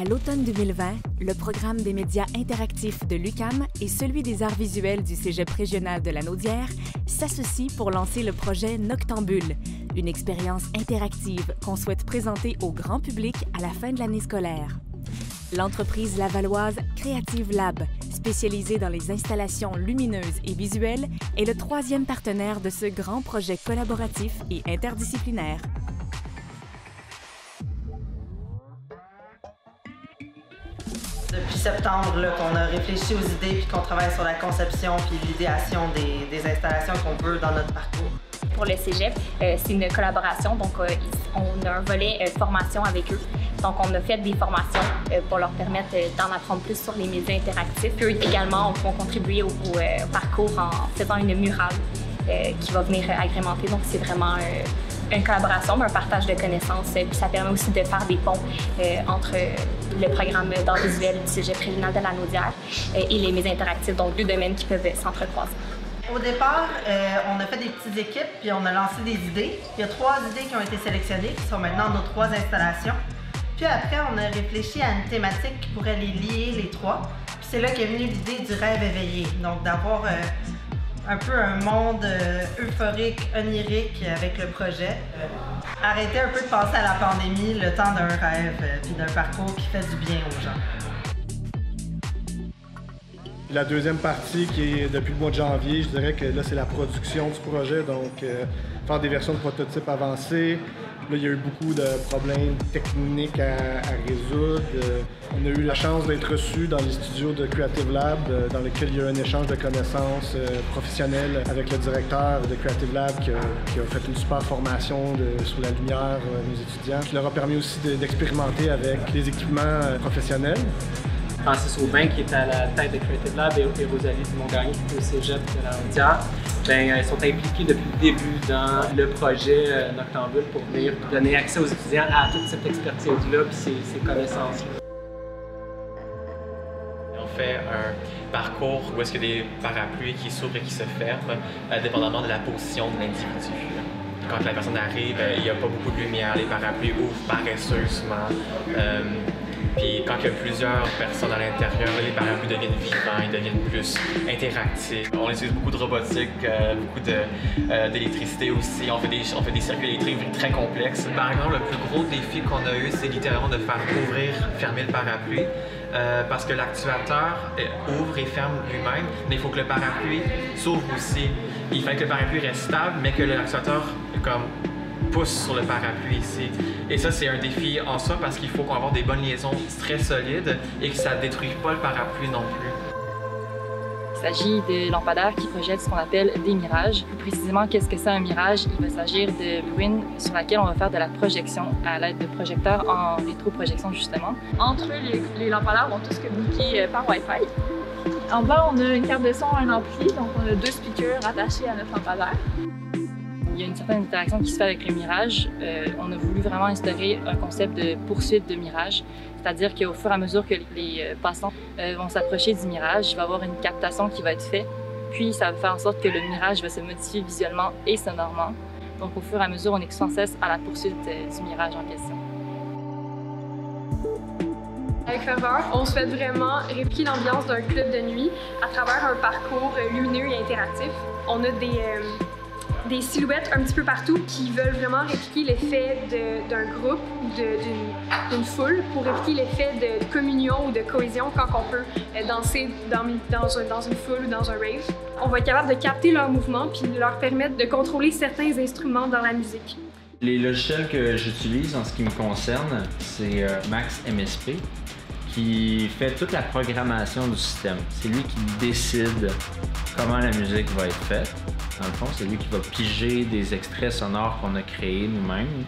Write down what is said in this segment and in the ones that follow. À l'automne 2020, le programme des médias interactifs de l'UQAM et celui des arts visuels du Cégep régional de Lanaudière s'associent pour lancer le projet Noctambule, une expérience interactive qu'on souhaite présenter au grand public à la fin de l'année scolaire. L'entreprise lavalloise Creative Lab, spécialisée dans les installations lumineuses et visuelles, est le troisième partenaire de ce grand projet collaboratif et interdisciplinaire. Depuis septembre, qu'on a réfléchi aux idées puis qu'on travaille sur la conception puis l'idéation des installations qu'on veut dans notre parcours. Pour le Cégep, c'est une collaboration, donc on a un volet formation avec eux. Donc on a fait des formations pour leur permettre d'en apprendre plus sur les médias interactifs. Eux également vont contribuer au parcours en faisant une murale qui va venir agrémenter. Donc c'est vraiment une collaboration, mais un partage de connaissances. Puis ça permet aussi de faire des ponts entre le programme d'art visuel du Cégep régional de Lanaudière et les médias interactifs, donc deux domaines qui peuvent s'entrecroiser. Au départ, on a fait des petites équipes, puis on a lancé des idées. Il y a 3 idées qui ont été sélectionnées, qui sont maintenant nos 3 installations. Puis après, on a réfléchi à une thématique qui pourrait les lier, les 3. Puis c'est là qu'est venue l'idée du rêve éveillé, donc d'avoir un peu un monde euphorique, onirique avec le projet. Arrêter un peu de penser à la pandémie, le temps d'un rêve puis d'un parcours qui fait du bien aux gens. La deuxième partie qui est depuis le mois de janvier, je dirais que là c'est la production du projet, donc faire des versions de prototypes avancées. Là, il y a eu beaucoup de problèmes techniques à résoudre. On a eu la chance d'être reçus dans les studios de Creative Lab, dans lesquels il y a eu un échange de connaissances professionnelles avec le directeur de Creative Lab qui a fait une super formation sur la lumière à nos étudiants, qui leur a permis aussi d'expérimenter avec les équipements professionnels. Francis Aubin, qui est à la tête de Creative Lab, et Rosalie Montagne, qui est au Cégep de Lanaudière, ils sont impliqués depuis le début dans le projet Noctambule pour venir donner accès aux étudiants à toute cette expertise-là et ces connaissances-là. On fait un parcours où est-ce qu'il y a des parapluies qui s'ouvrent et qui se ferment, dépendamment de la position de l'individu. Quand la personne arrive, il n'y a pas beaucoup de lumière, les parapluies ouvrent paresseusement. Puis quand il y a plusieurs personnes à l'intérieur, les parapluies deviennent vivants, ils deviennent plus interactifs. On utilise beaucoup de robotique, beaucoup d'électricité aussi. On fait des circuits électriques très complexes. Par exemple, le plus gros défi qu'on a eu, c'est littéralement de faire ouvrir, fermer le parapluie. Parce que l'actuateur ouvre et ferme lui-même, mais il faut que le parapluie s'ouvre aussi. Il fallait que le parapluie reste stable, mais que l'actuateur pousse sur le parapluie ici. Et ça, c'est un défi en soi parce qu'il faut qu'on ait des bonnes liaisons très solides et que ça ne détruise pas le parapluie non plus. Il s'agit de lampadaires qui projettent ce qu'on appelle des mirages. Plus précisément, qu'est-ce que c'est un mirage? Il va s'agir de ruines sur laquelle on va faire de la projection à l'aide de projecteurs en rétroprojection justement. Entre eux, les lampadaires vont tous communiquer par Wi-Fi. En bas, on a une carte de son, un ampli, donc on a 2 speakers attachés à notre lampadaire. Il y a une certaine interaction qui se fait avec le mirage. On a voulu vraiment instaurer un concept de poursuite de mirage, c'est-à-dire qu'au fur et à mesure que les passants vont s'approcher du mirage, il va y avoir une captation qui va être faite, puis ça va faire en sorte que le mirage va se modifier visuellement et sonorement. Donc au fur et à mesure, on est sans cesse à la poursuite du mirage en question. Avec Faveur, on souhaite vraiment répliquer l'ambiance d'un club de nuit à travers un parcours lumineux et interactif. On a des silhouettes un petit peu partout qui veulent vraiment répliquer l'effet d'un groupe ou d'une foule pour répliquer l'effet de communion ou de cohésion quand on peut danser dans une foule ou dans un rave. On va être capable de capter leurs mouvements puis de leur permettre de contrôler certains instruments dans la musique. Les logiciels que j'utilise en ce qui me concerne, c'est Max MSP qui fait toute la programmation du système. C'est lui qui décide comment la musique va être faite. Dans le fond, c'est lui qui va piger des extraits sonores qu'on a créés nous-mêmes,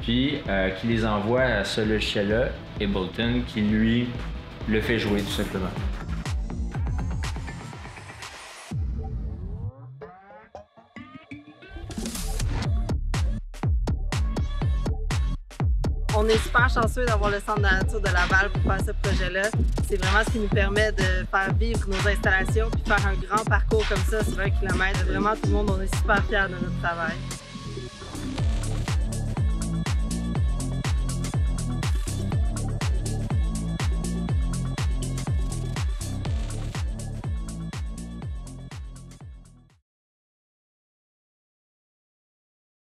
puis qui les envoie à ce logiciel-là, Ableton, qui lui le fait jouer tout simplement. On est super chanceux d'avoir le Centre de la nature de Laval pour faire ce projet-là. C'est vraiment ce qui nous permet de faire vivre nos installations puis faire un grand parcours comme ça sur 1 km. Vraiment, tout le monde, on est super fiers de notre travail.